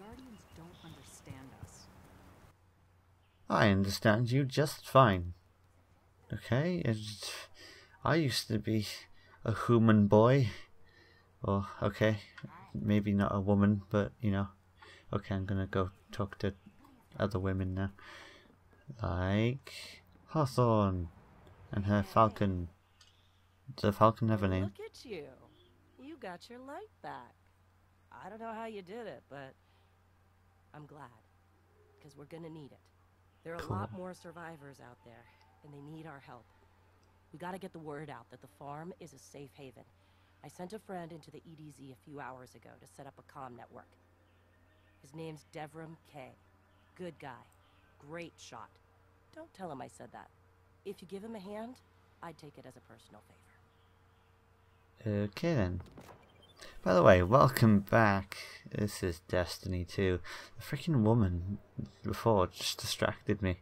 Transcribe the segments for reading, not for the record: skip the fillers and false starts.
Guardians don't understand us. I understand you just fine. Okay, I used to be a human boy. Or, okay, maybe not a woman, but you know. Okay, I'm gonna go talk to other women now. Like Hawthorne and her falcon. Does the falcon have a name? Look at you. You got your light back. I don't know how you did it, but I'm glad. Because we're gonna need it. There are a lot more survivors out there, and they need our help. We gotta get the word out that the farm is a safe haven. I sent a friend into the EDZ a few hours ago to set up a comm network. His name's Devrim Kay. Good guy. Great shot. Don't tell him I said that. If you give him a hand, I'd take it as a personal favor. Okay then. By the way, welcome back. This is Destiny 2. The freaking woman before just distracted me.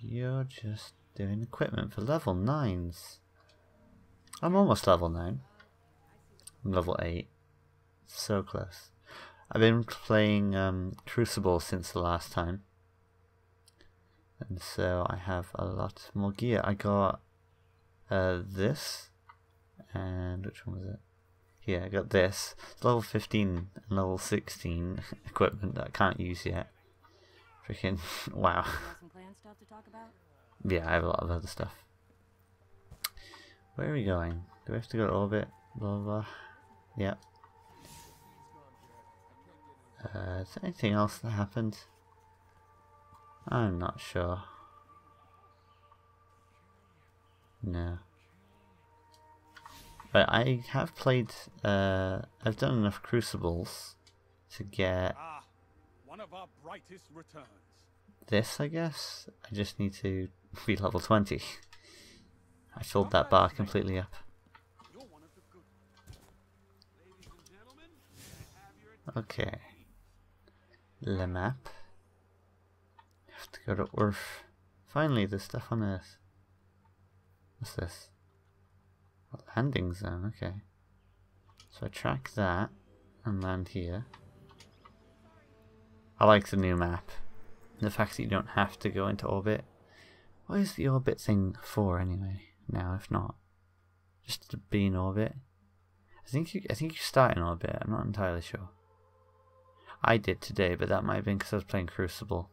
You're just doing equipment for level 9s. I'm almost level 9. I'm level 8. So close. I've been playing Crucible since the last time. And so I have a lot more gear. I got this, and which one was it? Yeah, I got this. It's level 15 and level 16 equipment that I can't use yet. Freaking wow. Some clan stuff to talk about? Yeah, I have a lot of other stuff. Where are we going? Do we have to go to orbit? Blah blah. Yep. Is there anything else that happened? I'm not sure. No. But I have played, I've done enough Crucibles to get one of our brightest returns. This, I guess. I just need to be level 20. I filled that bar completely up. Okay. Le map. Have to go to Earth. Finally, there's stuff on Earth. What's this? Landing zone, okay. So I track that and land here. I like the new map. The fact that you don't have to go into orbit. What is the orbit thing for anyway? Now, if not, just to be in orbit. I think you start in orbit. I'm not entirely sure. I did today, but that might have been because I was playing Crucible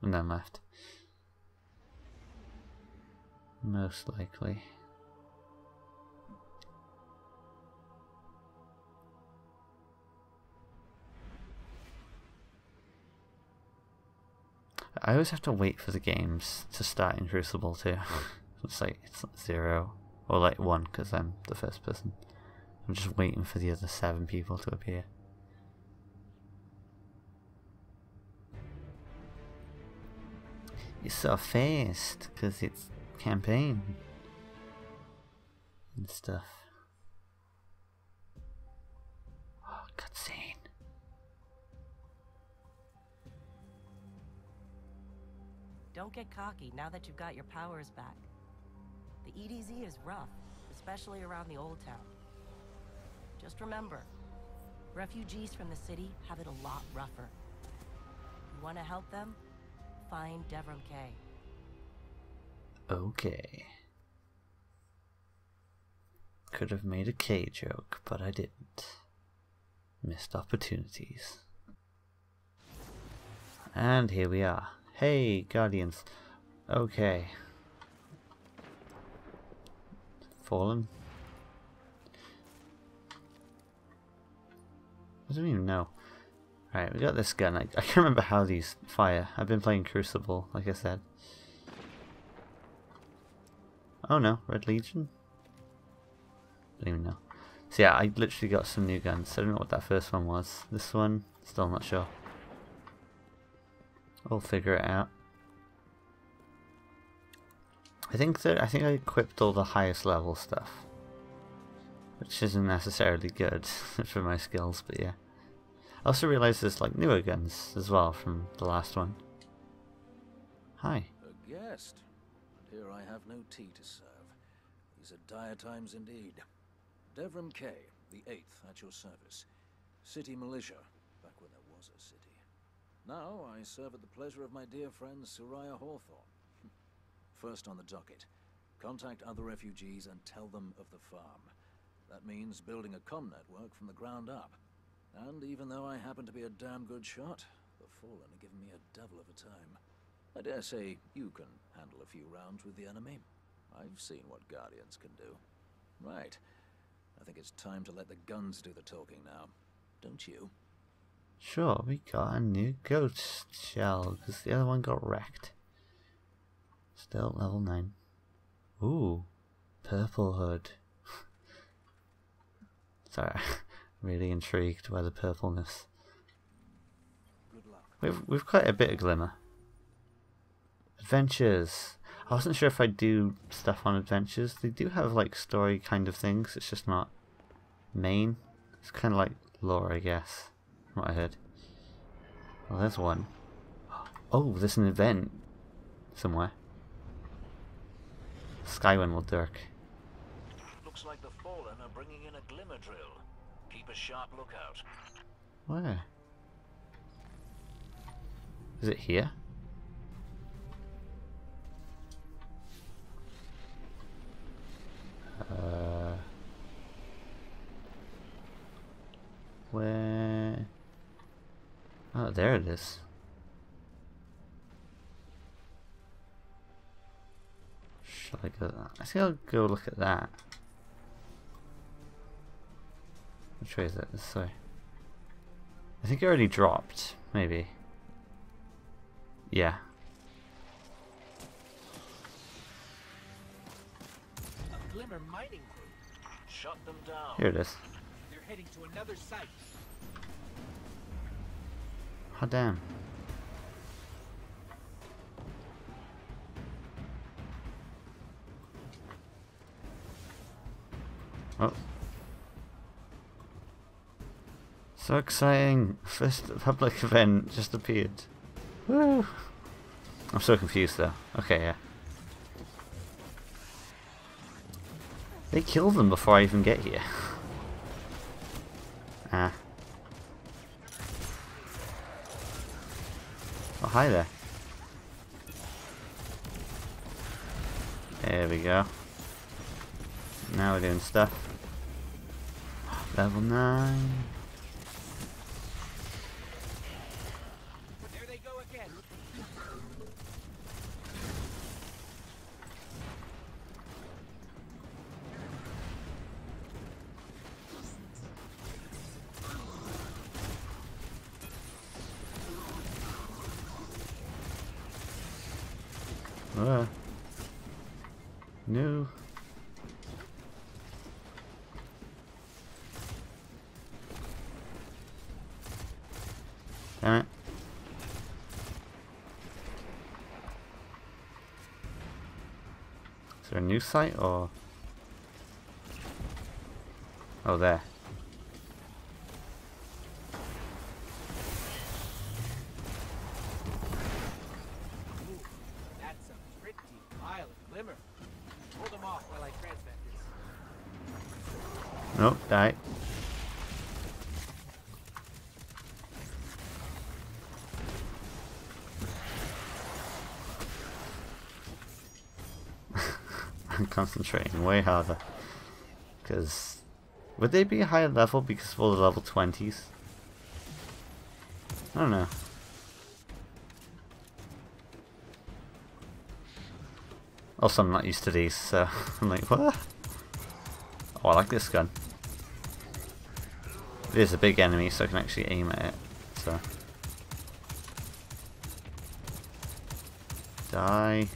and then left. Most likely. I always have to wait for the games to start in Crucible too. It's like, it's like 0 or like 1 because I'm the first person. I'm just waiting for the other 7 people to appear. It's so fast because it's campaign and stuff. Oh, cutscene. Don't get cocky now that you've got your powers back. The EDZ is rough, especially around the old town. Just remember, refugees from the city have it a lot rougher. You want to help them? Find Devrim Kay. Okay. Could have made a K joke, but I didn't. Missed opportunities. And here we are. Hey, Guardians. Okay. Fallen? I don't even know. Alright, we got this gun. I can't remember how these fire. I've been playing Crucible, like I said. Oh no, Red Legion? Don't even know. So yeah, I literally got some new guns. I don't know what that first one was. This one, still not sure. I'll figure it out. I think I equipped all the highest level stuff. Which isn't necessarily good for my skills, but yeah. I also realized there's like newer guns as well from the last one. Hi. A guest. Here I have no tea to serve. These are dire times indeed. Devrim Kay, the 8th, at your service. City Militia, back when there was a city. Now I serve at the pleasure of my dear friend Suraya Hawthorne. First on the docket, contact other refugees and tell them of the farm. That means building a comm network from the ground up. And even though I happen to be a damn good shot, the Fallen have given me a devil of a time. I dare say you can handle a few rounds with the enemy. I've seen what Guardians can do. Right. I think it's time to let the guns do the talking now. Don't you? Sure, we got a new ghost shell, because the other one got wrecked. Still level 9. Ooh. Purple hood. Sorry, I'm really intrigued by the purpleness. Good luck. We've quite a bit of glimmer. Adventures. I wasn't sure if I'd do stuff on adventures. They do have like story kind of things, it's just not main. It's kind of like lore, I guess, from what I heard. Well, there's one. Oh, there's an event somewhere. Skywin will dirk. Looks like the Fallen are bringing in a glimmer drill. Keep a sharp lookout. Where? Is it here? Where? Oh, there it is. Shall I go? I think I'll go look at that. Which way is it? This way. I think it already dropped. Maybe. Yeah. Glimmer mining group. Shut them down. Here it is. They're heading to another site. Oh, damn. Oh. So exciting. First public event just appeared. Woo. I'm so confused though. Okay, yeah. They kill them before I even get here. Ah. Oh, hi there. There we go. Now we're doing stuff. Level 9. There they go again. No. Damn it. Is there a new site or? Oh, there. Nope, die. I'm concentrating way harder. Because would they be a higher level because of all the level 20s? I don't know. Also, I'm not used to these, so I'm like, what? Oh, I like this gun. It is a big enemy, so I can actually aim at it. So. Die.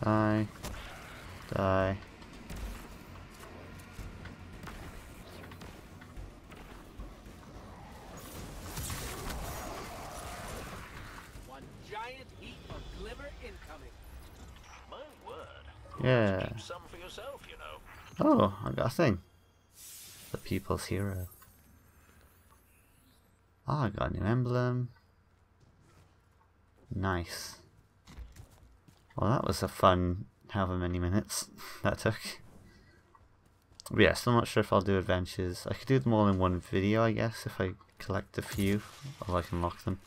Die. Die. Yeah. Some for yourself, you know. Oh, I got a thing. The people's hero. Ah, oh, I got a new emblem. Nice. Well, that was a fun however many minutes that took. But yeah, still not sure if I'll do adventures. I could do them all in one video, I guess, if I collect a few, or I can lock them.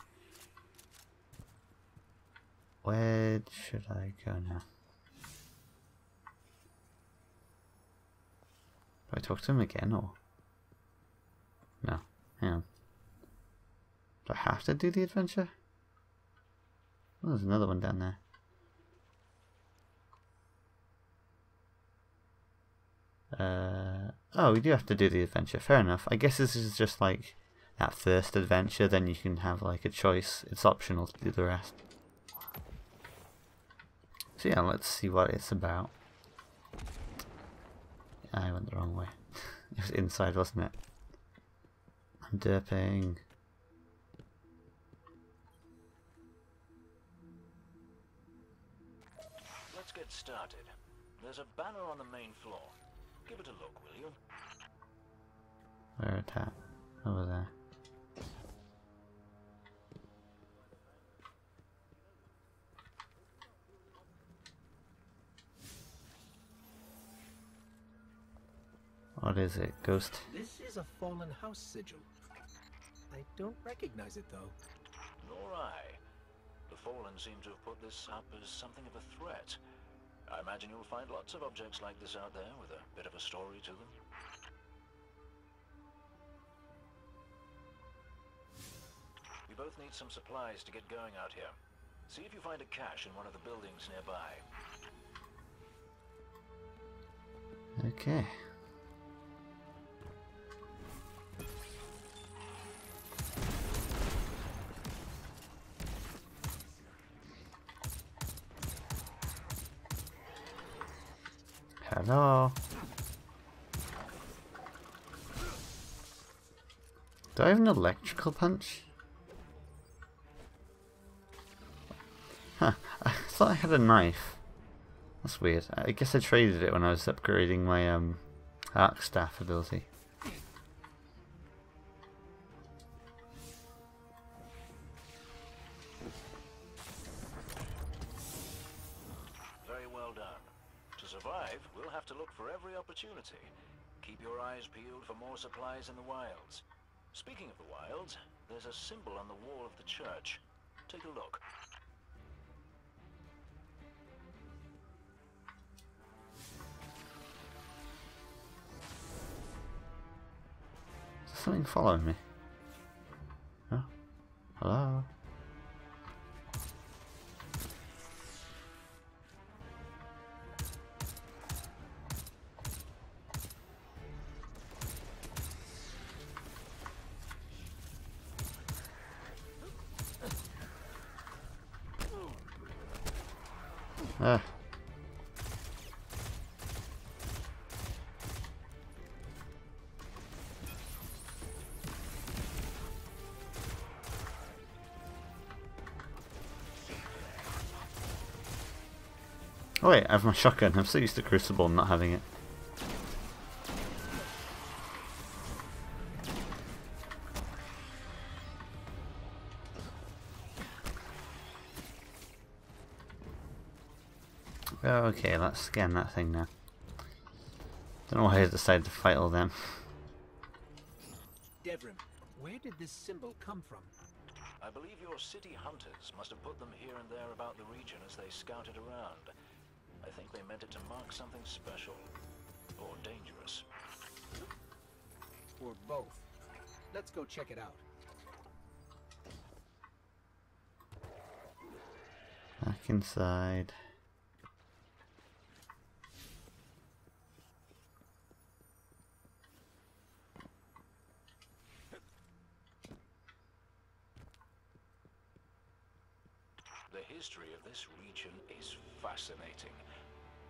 Where should I go now? Do I talk to him again, or? No, hang on. Do I have to do the adventure? Oh, there's another one down there. Oh, we do have to do the adventure, fair enough. I guess this is just like that first adventure, then you can have like a choice. It's optional to do the rest. So yeah, let's see what it's about. I went the wrong way. It was inside, wasn't it? I'm derping. Let's get started. There's a banner on the main floor. Give it a look, will you? Where is that? Over there. What is it, Ghost? This is a Fallen house sigil. I don't recognize it, though. Nor I. The Fallen seem to have put this up as something of a threat. I imagine you'll find lots of objects like this out there with a bit of a story to them. We both need some supplies to get going out here. See if you find a cache in one of the buildings nearby. Okay. Hello. Do I have an electrical punch? Huh, I thought I had a knife. That's weird. I guess I traded it when I was upgrading my arc staff ability. Supplies in the wilds. Speaking of the wilds, there's a symbol on the wall of the church. Take a look. Is something following me? Huh? Hello? Oh wait, I have my shotgun. I'm so used to Crucible and not having it. Okay, let's scan that thing now. Don't know why I decided to fight all them. Devrim, where did this symbol come from? I believe your city hunters must have put them here and there about the region as they scouted around. I think they meant it to mark something special. Or dangerous. Or both. Let's go check it out. Back inside. The history of this region is fascinating.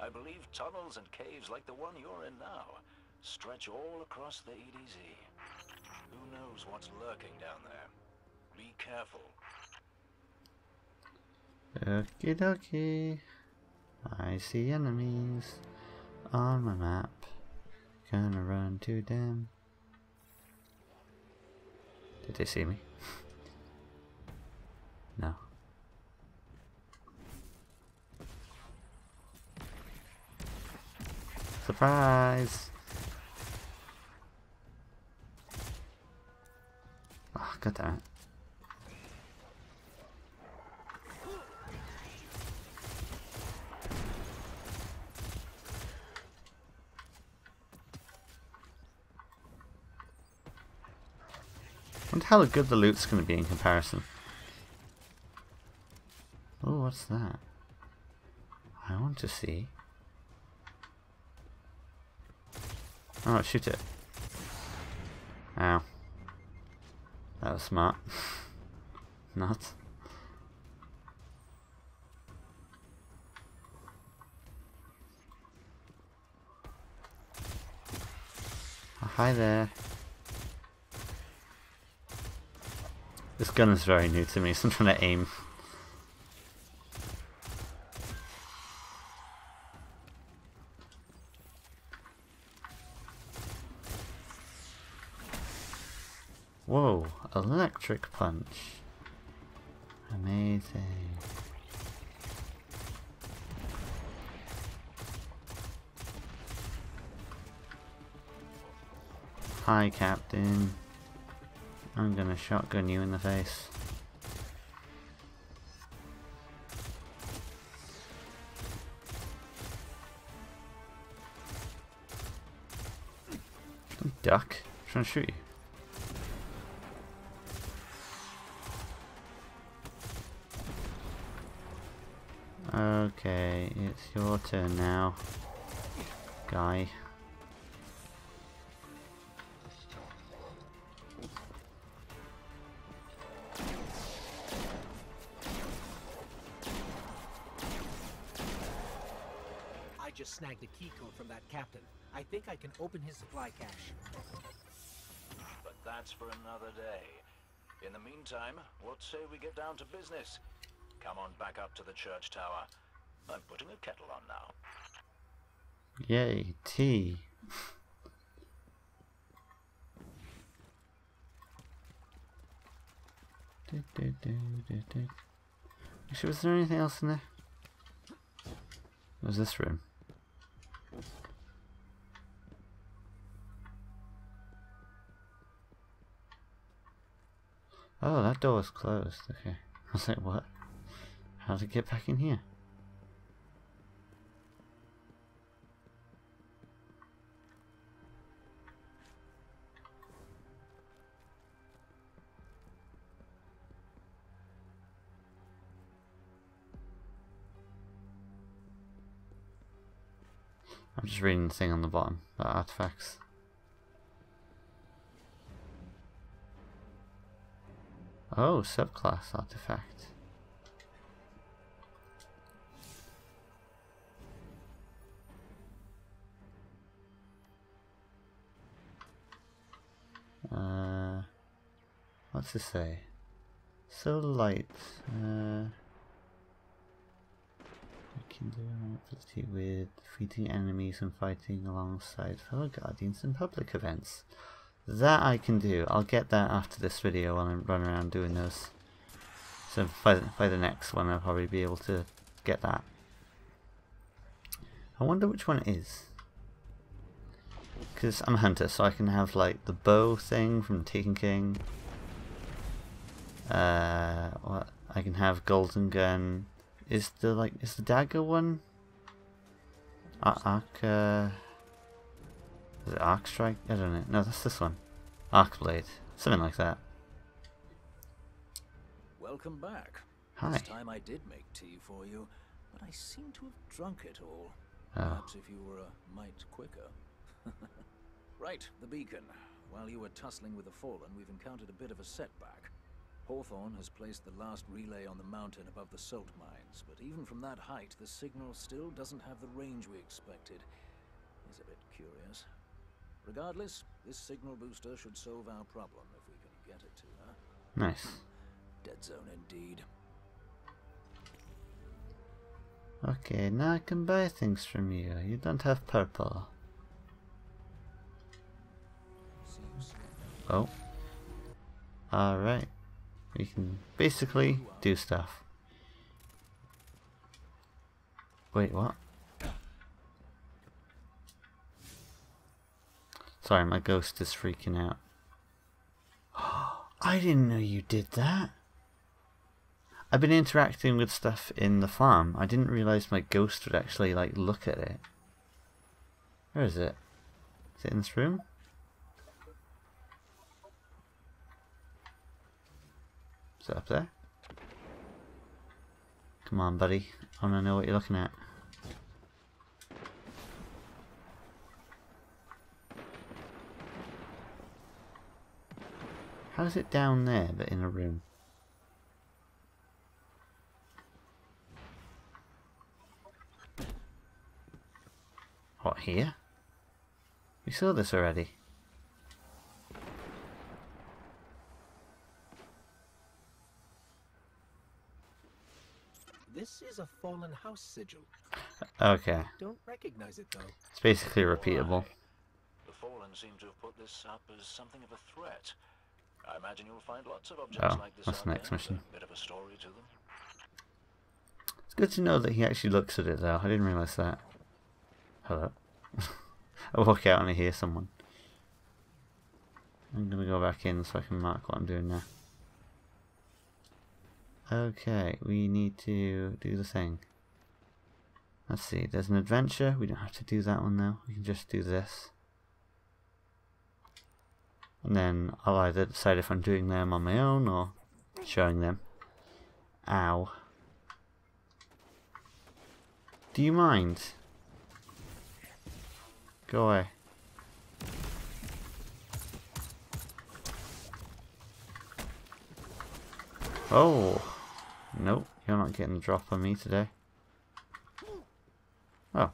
I believe tunnels and caves like the one you're in now stretch all across the EDZ. Who knows what's lurking down there? Be careful. Okie dokie. I see enemies on my map. Gonna run to them. Did they see me? No. Surprise! Oh, god damn it. I wonder how good the loot's going to be in comparison. Oh, what's that? I want to see. Oh, shoot it. Ow. That was smart. Not. Oh, hi there. This gun is very new to me, so I'm trying to aim. Whoa, electric punch. Amazing. Hi, Captain. I'm gonna shotgun you in the face. Don't duck. I'm trying to shoot you. Okay, it's your turn now, guy. Snagged a key code from that captain. I think I can open his supply cache. But that's for another day. In the meantime, what say we get down to business? Come on back up to the church tower. I'm putting a kettle on now. Yay, tea. Actually, was there anything else in there? What was this room? Oh, that door is closed. Okay. I was like, what? How did it get back in here? I'm just reading the thing on the bottom about artifacts. Oh, subclass artifact. What's this say? So light. I can do an ability with defeating enemies and fighting alongside fellow guardians in public events. That I can do. I'll get that after this video when I run around doing those. So by the next one I'll probably be able to get that. I wonder which one it is. Because I'm a hunter, so I can have like the bow thing from Taken King. I can have golden gun. Is the dagger one? Is it Arc Strike? I don't know. No, that's this one. Arcblade. Something like that. Welcome back. Hi. This time I did make tea for you, but I seem to have drunk it all. Oh. Perhaps if you were a mite quicker. Right, the beacon. While you were tussling with the Fallen, we've encountered a bit of a setback. Hawthorne has placed the last relay on the mountain above the salt mines, but even from that height, the signal still doesn't have the range we expected. It's a bit curious. Regardless, this signal booster should solve our problem if we can get it to her. Nice. Dead zone indeed. Okay, now I can buy things from you. You don't have purple. Oh. Alright. You can basically do stuff. Wait, what? Sorry, my ghost is freaking out. I didn't know you did that. I've been interacting with stuff in the farm. I didn't realize my ghost would actually like look at it. Where is it? Is it in this room? Is it up there? Come on, buddy. I want to know what you're looking at. How is it down there, but in a room? What, here? We saw this already. This is a fallen house sigil. Okay. Don't recognize it though. It's basically repeatable. The fallen seem to have put this up as something of a threat. I imagine you'll find lots of objects like this. That's the next mission. Bit of a story to them. It's good to know that he actually looks at it though. I didn't realise that. Hello. I walk out and I hear someone. I'm gonna go back in so I can mark what I'm doing now. Okay, we need to do the thing. Let's see, there's an adventure. We don't have to do that one though. We can just do this. And then I'll either decide if I'm doing them on my own or showing them. Ow. Do you mind? Go away. Oh. Nope, you're not getting a drop on me today. Oh.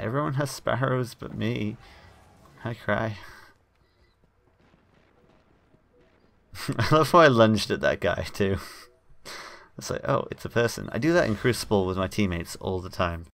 Everyone has sparrows but me. I cry. I love how I lunged at that guy too. It's like, oh, it's a person. I do that in Crucible with my teammates all the time.